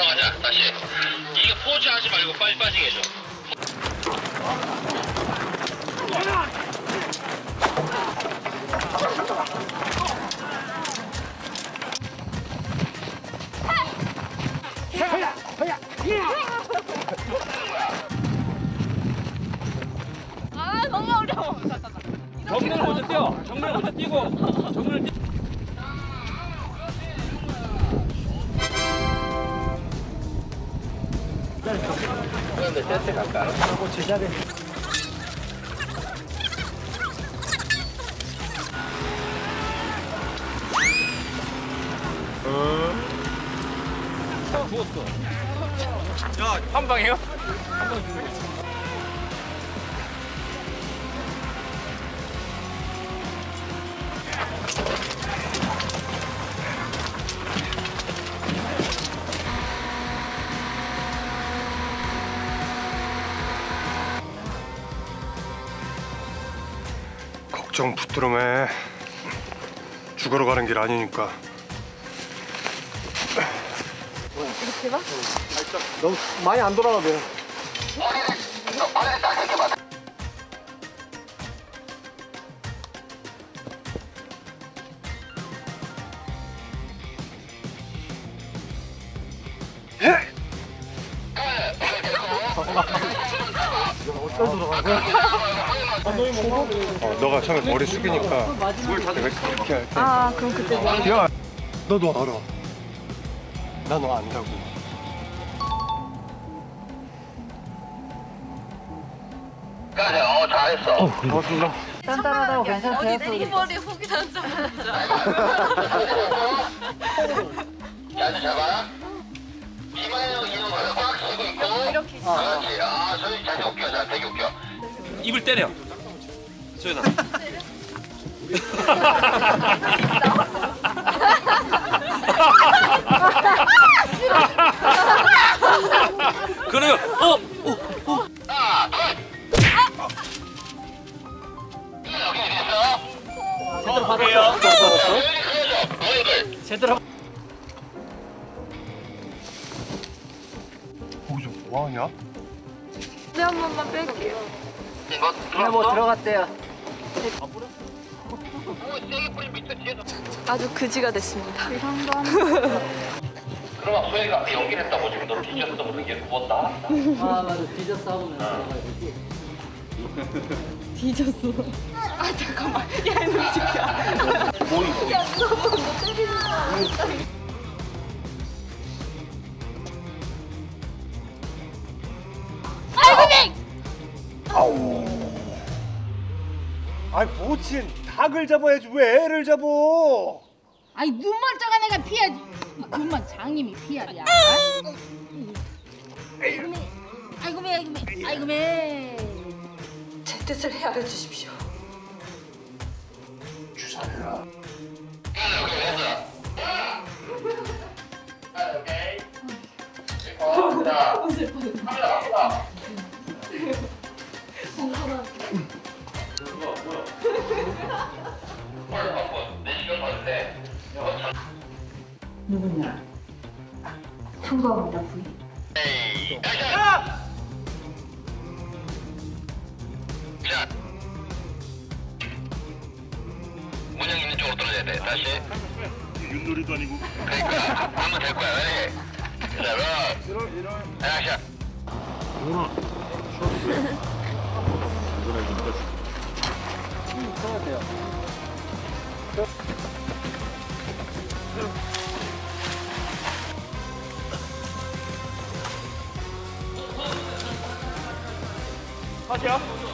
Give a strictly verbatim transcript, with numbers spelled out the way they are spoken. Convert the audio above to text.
들어가자. 다시 이게 포즈하지 말고 빨리 빠지게 해줘. 아 너무 어려워. 정면을 먼저 뛰어. 정면을 먼저 뛰고. 정면을 뛰. 그런데 세트 갈까? 하고 제자리. 어? 누웠어. 야, 한 방이요? 한 방 주세요. 걱정 붙들어매. 죽으러 가는 길 아니니까. 뭐야, 이렇게 봐? 응. 너무 많이 안 돌아가, 왜? 어떤 돌아가는 거야? 어, 너가 처음에 머리 숙이니까 그렇게 할게. 아, 그럼 그때 야, 너 너 알아. 나 너 안다고. 어, 잘했어. 어, 고맙습니다. 딴따라다고 괜찮대요. 이 머리 후기 단점 진짜. 야, 잡아라. 이마에는 이런 거를 꽉 쓰고 있고. 이렇게 있어. 그렇지. 아, 저기 잘 웃겨. 잘 되게 웃겨. 입을 때려. 소연아. 그래요. 어, 어, 어. 제대로 받았어. 제대로. 거기서 뭐 하냐? 네, 한 번만 뺄게요. 뭐, 들어갔어? 뭐 들어갔대요. 아주 그지가 됐습니다. 그러면 소혜가 연기를 했다고 지금 너를 뒤졌어 모르는 게 구웠다? 아 맞아, 뒤졌어 하고는 들어가야 되지. 뒤졌어. 아 잠깐만, 야 이놈 새끼야. 뭐니? 야 누가 뭐 때리는 거야. 아우. 아니 뭐지? 닭을 잡아야지 왜 애를 잡어? 아니 눈만 작은 애가 피하지. 눈만 장님이 피하지. 아이고 매, 아이고 매, 아이고 매, 아이고 매. 제 뜻을 헤아려 주십시오. 주사해라. 오케이. 어, 나. 나. 누구냐? 통과합니다, 부인. 에이, 야! 자, 문양 있는 쪽으로 떨어져야 돼. 다시. 윷놀이도 아니고. 그러니까 하면 될 거야. 왜? 자, 그럼. 액션. 누나. 누나 진짜. 응, 써야 돼요. 맞죠?